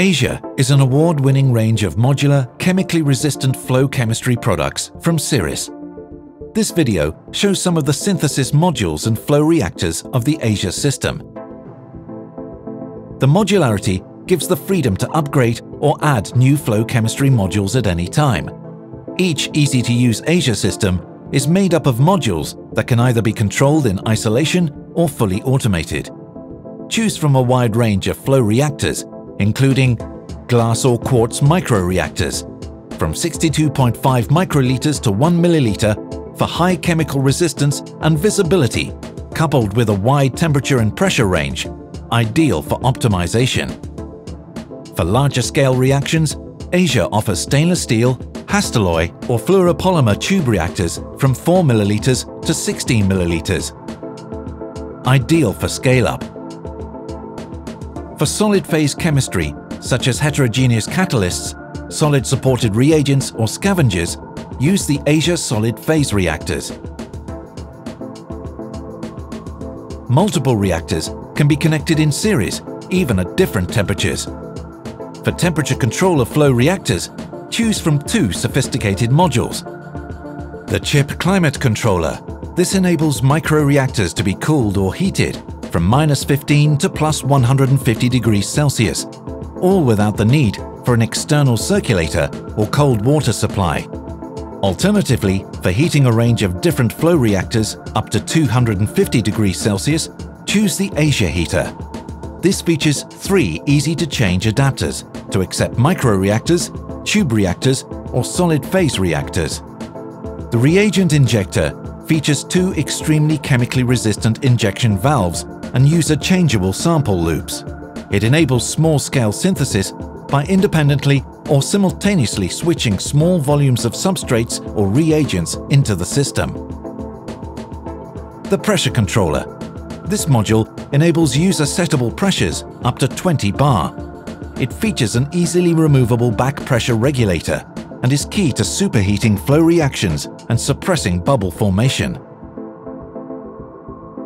Asia is an award-winning range of modular, chemically resistant flow chemistry products from Syrris. This video shows some of the synthesis modules and flow reactors of the Asia system. The modularity gives the freedom to upgrade or add new flow chemistry modules at any time. Each easy-to-use Asia system is made up of modules that can either be controlled in isolation or fully automated. Choose from a wide range of flow reactors, including glass or quartz microreactors, from 62.5 microliters to 1 milliliter for high chemical resistance and visibility, coupled with a wide temperature and pressure range, ideal for optimization. For larger-scale reactions, Asia offers stainless steel, Hastelloy or fluoropolymer tube reactors from 4 milliliters to 16 milliliters, ideal for scale-up. For solid-phase chemistry, such as heterogeneous catalysts, solid-supported reagents or scavengers, use the Asia solid-phase reactors. Multiple reactors can be connected in series, even at different temperatures. For temperature control of flow reactors, choose from two sophisticated modules. The CHIP Climate Controller. This enables microreactors to be cooled or heated from -15 to +150 degrees Celsius, all without the need for an external circulator or cold water supply. Alternatively, for heating a range of different flow reactors up to 250 degrees Celsius, choose the Asia heater. This features three easy-to-change adapters to accept microreactors, tube reactors, or solid-phase reactors. The reagent injector features two extremely chemically resistant injection valves and user-changeable sample loops. It enables small-scale synthesis by independently or simultaneously switching small volumes of substrates or reagents into the system. The pressure controller. This module enables user-settable pressures up to 20 bar. It features an easily removable back pressure regulator and is key to superheating flow reactions and suppressing bubble formation.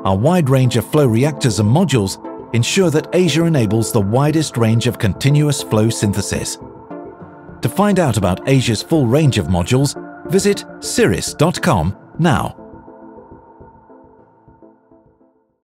Our wide range of flow reactors and modules ensure that Asia enables the widest range of continuous flow synthesis. To find out about Asia's full range of modules, visit syrris.com now.